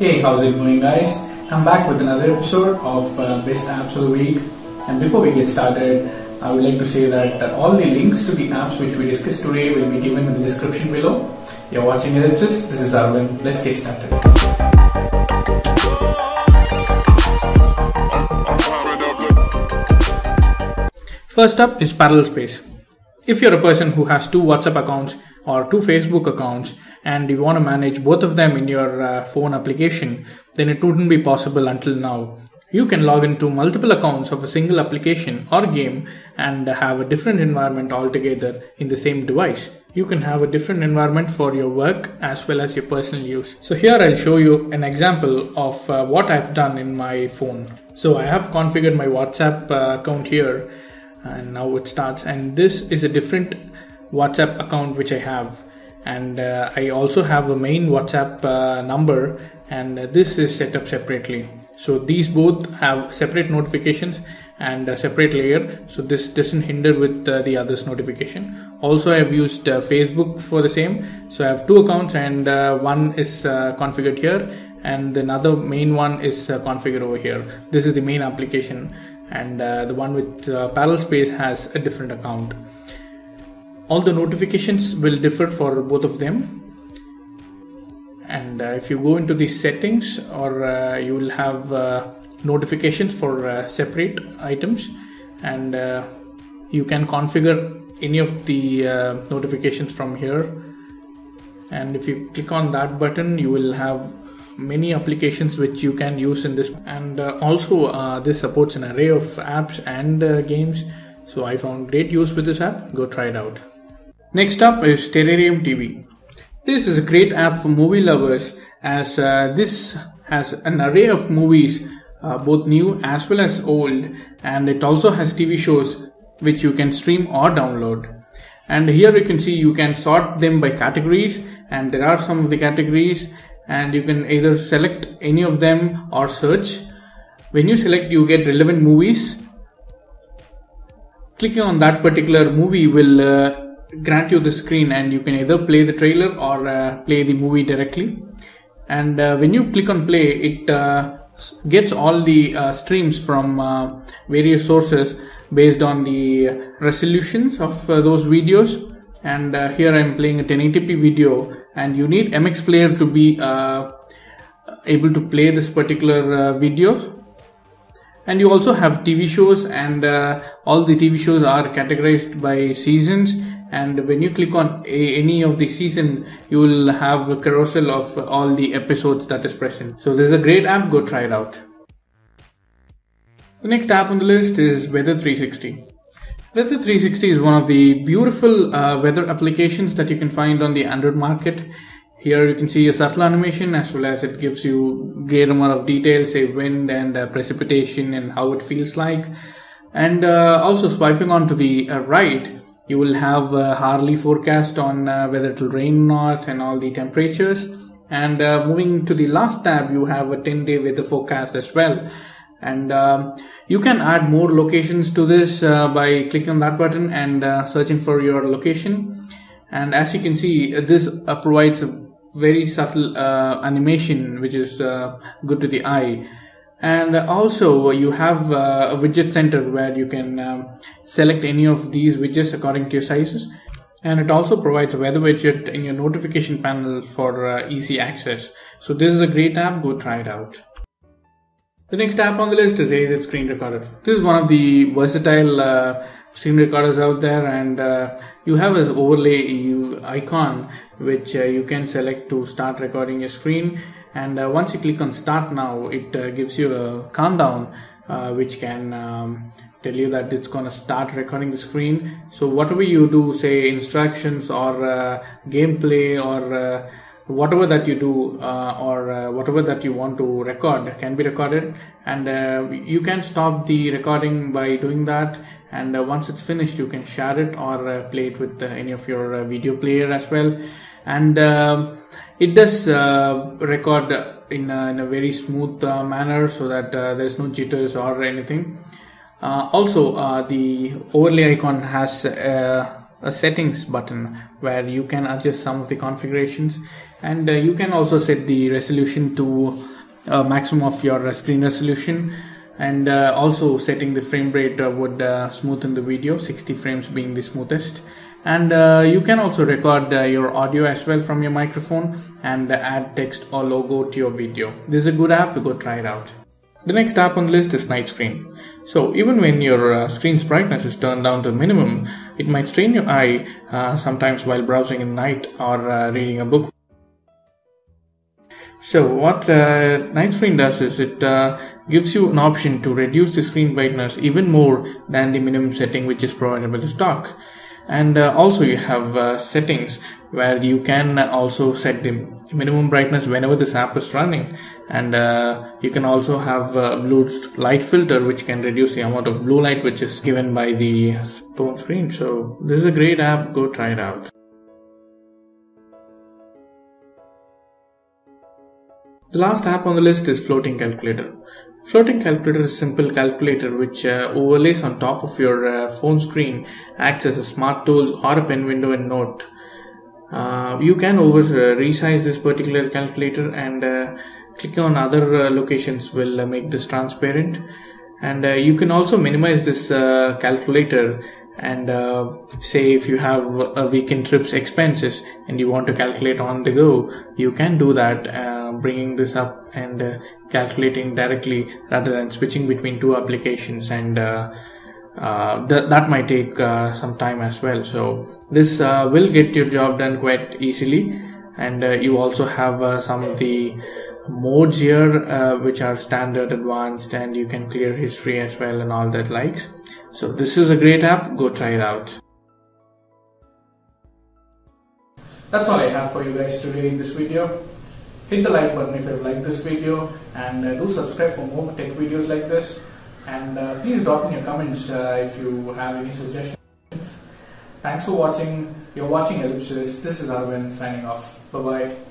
Hey, how's it going, guys? I'm back with another episode of Best Apps of the Week. And before we get started, I would like to say that all the links to the apps which we discussed today will be given in the description below. You're watching Ellipsis. This is Arvind. Let's get started. First up is Parallel Space. If you're a person who has two WhatsApp accounts or two Facebook accounts and you want to manage both of them in your phone application, then it wouldn't be possible until now. You can log into multiple accounts of a single application or game and have a different environment altogether in the same device. You can have a different environment for your work as well as your personal use. So here I'll show you an example of what I've done in my phone. So I have configured my WhatsApp account here. And now it starts, and this is a different WhatsApp account which I have, and I also have a main WhatsApp number, and this is set up separately. So these both have separate notifications and a separate layer, so this doesn't hinder with the other's notification. Also I have used Facebook for the same, so I have two accounts, and one is configured here and another main one is configured over here. This is the main application, and the one with Parallel Space has a different account. All the notifications will differ for both of them, and if you go into the settings, or you will have notifications for separate items, and you can configure any of the notifications from here. And if you click on that button, you will have many applications which you can use in this, and also this supports an array of apps and games, so I found great use with this app. Go try it out. Next up is Terrarium TV. This is a great app for movie lovers, as this has an array of movies, both new as well as old, and it also has TV shows which you can stream or download. And here you can see you can sort them by categories, and there are some of the categories, and you can either select any of them or search. When you select, you get relevant movies. Clicking on that particular movie will grant you the screen, and you can either play the trailer or play the movie directly. And when you click on play, it gets all the streams from various sources based on the resolutions of those videos. And here I'm playing a 1080p video, and you need MX player to be able to play this particular video. And you also have TV shows, and all the TV shows are categorized by seasons, and when you click on any of the season, you will have a carousel of all the episodes that is present. So this is a great app, go try it out. The next app on the list is Weather 360. Weather 360 is one of the beautiful weather applications that you can find on the Android market. Here you can see a subtle animation, as well as it gives you great amount of details, say wind and precipitation and how it feels like. And also swiping on to the right, you will have hourly forecast on whether it will rain or not, and all the temperatures. And moving to the last tab, you have a 10-day weather forecast as well. And you can add more locations to this by clicking on that button and searching for your location. And as you can see, this provides a very subtle animation which is good to the eye. And also you have a widget center where you can select any of these widgets according to your sizes. And it also provides a weather widget in your notification panel for easy access. So this is a great app, go try it out. The next app on the list is AZ Screen Recorder. This is one of the versatile screen recorders out there, and you have an overlay icon which you can select to start recording your screen, and once you click on start now, it gives you a countdown which can tell you that it's gonna start recording the screen. So whatever you do, say instructions or gameplay or whatever that you do or whatever that you want to record can be recorded, and you can stop the recording by doing that, and once it's finished you can share it or play it with any of your video player as well. And it does record in a very smooth manner, so that there's no jitters or anything. Also the overlay icon has a settings button where you can adjust some of the configurations, and you can also set the resolution to maximum of your screen resolution, and also setting the frame rate would smoothen the video, 60 frames being the smoothest. And you can also record your audio as well from your microphone and add text or logo to your video. This is a good app, go try it out. The next app on the list is Night Screen. So even when your screen's brightness is turned down to minimum, it might strain your eye sometimes while browsing at night or reading a book. So what Night Screen does is it gives you an option to reduce the screen brightness even more than the minimum setting which is provided by the stock. And also you have settings where you can also set the minimum brightness whenever this app is running, and you can also have a blue light filter which can reduce the amount of blue light which is given by the phone screen. So this is a great app, go try it out. The last app on the list is Floating Calculator. Floating Calculator is a simple calculator which overlays on top of your phone screen, acts as a smart tools or a pen window and note. You can resize this particular calculator, and clicking on other locations will make this transparent. And you can also minimize this calculator, and say if you have a weekend trip's expenses and you want to calculate on the go, you can do that, bringing this up and calculating directly rather than switching between two applications, and that might take some time as well. So this will get your job done quite easily, and you also have some of the modes here which are standard, advanced, and you can clear history as well and all that likes. So this is a great app, go try it out. That's all I have for you guys today in this video. Hit the like button if you like this video, and do subscribe for more tech videos like this. And please drop in your comments if you have any suggestions. Thanks for watching. You're watching Ellipsis. This is Arvind signing off. Bye bye.